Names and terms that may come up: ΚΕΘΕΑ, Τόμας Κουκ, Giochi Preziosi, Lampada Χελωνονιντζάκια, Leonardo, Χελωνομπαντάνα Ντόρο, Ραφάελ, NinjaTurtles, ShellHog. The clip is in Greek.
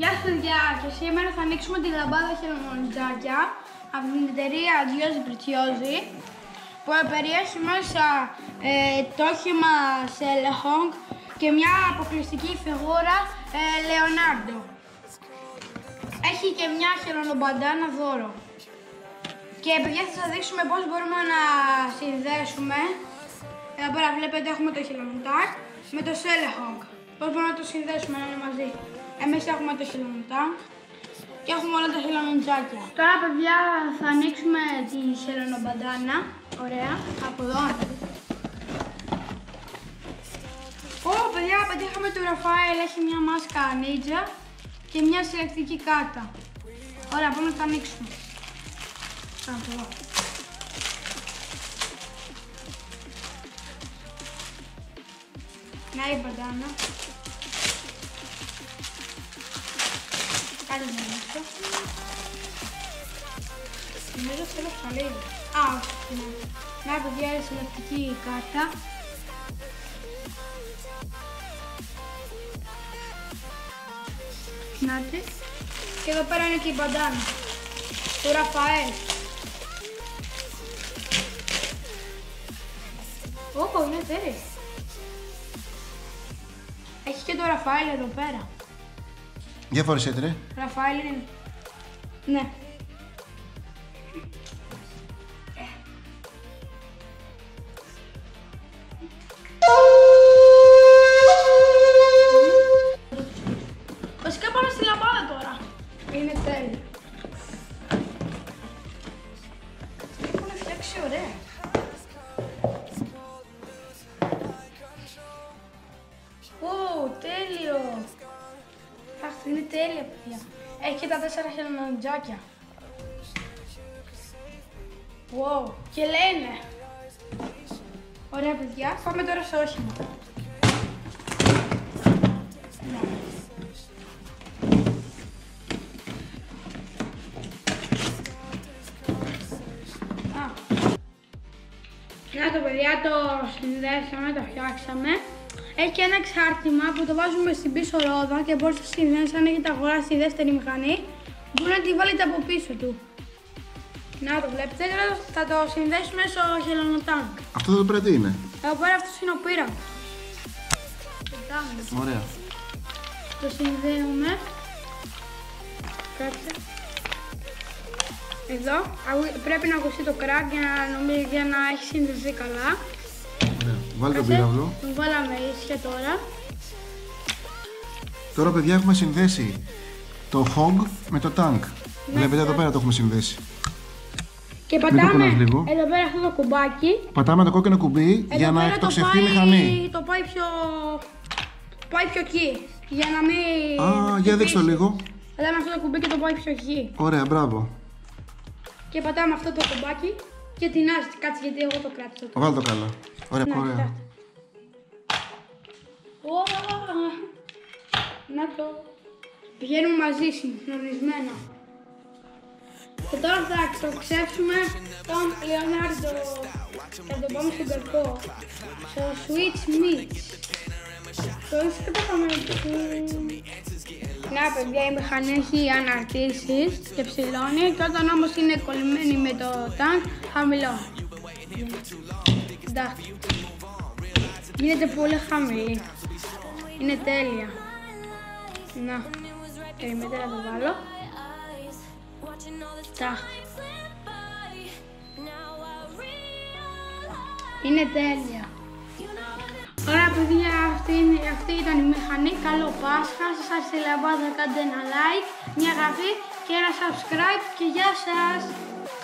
Γεια σας παιδιά, και σήμερα θα ανοίξουμε τη λαμπάδα χελωνονιντζάκια από την εταιρεία Giochi Preziosi που περιέχει μέσα το όχημα ShellHog και μια αποκλειστική φιγούρα Leonardo. Έχει και μια χελωνομπαντάνα Ντόρο. Και παιδιά θα σας δείξουμε πώς μπορούμε να συνδέσουμε. Εδώ πέρα βλέπετε έχουμε το χελωνοντάκ με το ShellHog. Πώς μπορούμε να το συνδέσουμε να είναι μαζί. Εμείς έχουμε το χελωνοντάκ και έχουμε όλα τα χελωνοντζάκια. Τώρα παιδιά θα ανοίξουμε τη χελωνομπαντάνα. Ωραία, από εδώ. Παιδιά, πετύχαμε του Ραφάελ, έχει μια μάσκα νίτζα και μια συλλεκτική κάρτα. Ωραία, πάμε να τα ανοίξουμε. Από εδώ. Να η μπαντάνα. Κάτω να ανοίξω. Νομίζω θέλω ψαλίδι. Α, όχι. Να παιδιά, η συλλεκτική κάρτα. Να της. Και εδώ πέρα είναι και η μπαντάνα του Ραφαέλ. Ωπα, είναι τέλειο. Έχει και το Ραφαέλ εδώ πέρα. Για φορεσέτε ρε. Ραφαέλ είναι. Ναι. Βασικά πάμε στη λαμπάδα τώρα. Είναι τέλειο. Έχουν φτιάξει ωραία. Τέλειο! Αχ, είναι τέλεια παιδιά. Έχει και τα 4 χελωνονιντζάκια. Wow, και λένε. Ωραία παιδιά, πάμε τώρα στο όχημα. Να το παιδιά, το συνδέσαμε, το φτιάξαμε. Έχει και ένα εξάρτημα που το βάζουμε στην πίσω ρόδα και μπορείς να συνδέσεις αν έχετε αγοράσει τη δεύτερη μηχανή. Μπορεί να τη βάλετε από πίσω του. Να το βλέπετε, θα το συνδέσουμε στο χελωνοτάνκ. Αυτό εδώ πέρα τι είναι? Εδώ πέρα αυτός είναι ο πύραυλος. Ωραία. Το συνδέουμε. Κάτσε. Εδώ πρέπει να ακουστεί το κρακ για να έχει συνδεθεί καλά. Βάλτε τον πύραυλο. Τον βάλαμε ίσια τώρα. Τώρα παιδιά έχουμε συνδέσει το hog με το tank. Βλέπετε εδώ πέρα το έχουμε συνδέσει. Και πατάμε λίγο. Εδώ πέρα αυτό το κουμπάκι. Πατάμε το κόκκινο κουμπί εδώ για να εκτοξευτεί η μηχανή. Το πάει πιο... εκεί. Για να μην... Α, για δείξτε το λίγο. Πατάμε αυτό το κουμπί και το πάει πιο εκεί. Ωραία, μπράβο. Και πατάμε αυτό το κουμπάκι. Και την άσχη, κάτσε γιατί εγώ το κράτησα. Βάλτε το καλά. Ωραία, να, ωραία. Να το. Πηγαίνουμε μαζί συγχρονισμένα. Και τώρα θα εκτοξεύσουμε τον Λεωνάρντο. Θα το πάμε στον καρπό. Στο switch meets. Το ίσιο το πάμε να παιδιά, η μηχανή έχει αναρτήσεις και ψηλώνει και όταν όμως είναι κολλημένη με το τάγκ, χαμηλώνει. Εντάξει. Γίνεται πολύ χαμηλή. Είναι τέλεια. Να, περιμένετε να το βάλω. Εντάξει. Είναι τέλεια. Ωραία παιδιά, αυτή ήταν η μηχανή. Καλό Πάσχα, σας άρεσε η λαμπάδα, κάντε ένα like, μια γραφή και ένα subscribe και γεια σας!